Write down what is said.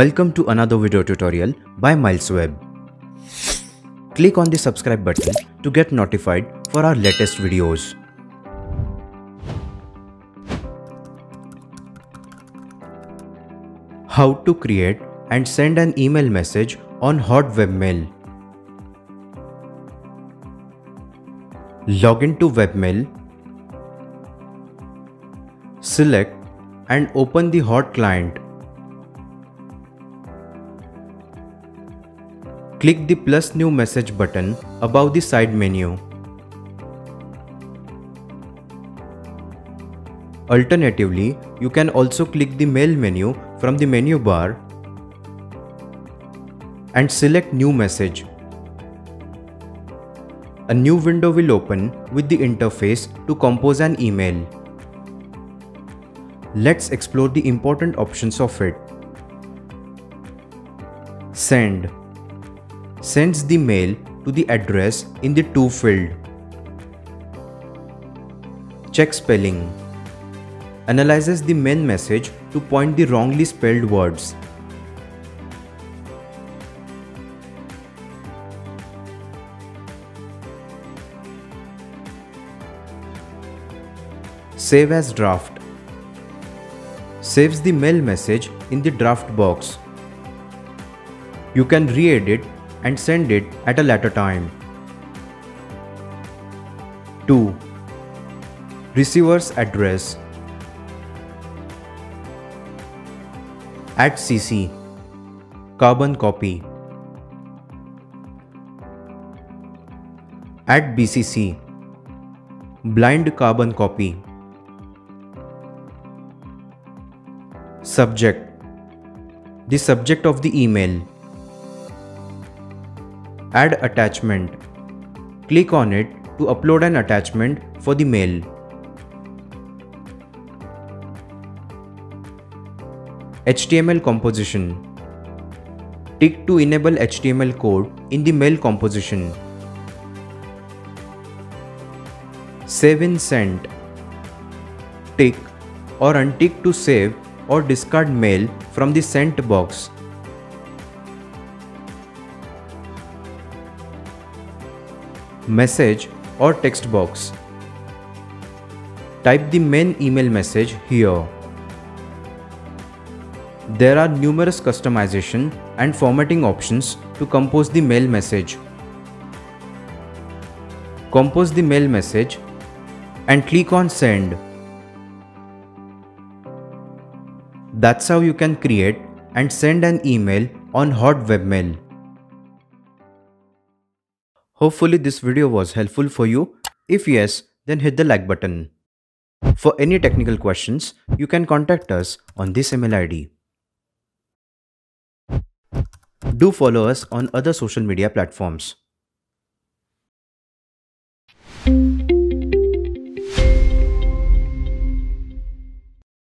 Welcome to another video tutorial by MilesWeb. Click on the subscribe button to get notified for our latest videos. How to create and send an email message on Horde Webmail. Login to Webmail. Select and open the Horde client. Click the plus new message button above the side menu. Alternatively, you can also click the mail menu from the menu bar and select new message. A new window will open with the interface to compose an email. Let's explore the important options of it. Send. Sends the mail to the address in the To field. Check spelling. Analyzes the main message to point the wrongly spelled words. Save as draft. Saves the mail message in the draft box. You can re-edit and send it at a later time. 2. Receiver's address. @cc. Carbon copy. @bcc. Blind carbon copy. Subject. The subject of the email. Add attachment. Click on it to upload an attachment for the mail. HTML composition. Tick to enable HTML code in the mail composition. Save in sent. Tick or untick to save or discard mail from the sent box. Message or text box. Type the main email message here. There are numerous customization and formatting options to compose the mail message. Compose the mail message and click on send. That's how you can create and send an email on Horde Webmail. Hopefully this video was helpful for you. If yes, then hit the like button. For any technical questions, you can contact us on this email ID. Do follow us on other social media platforms.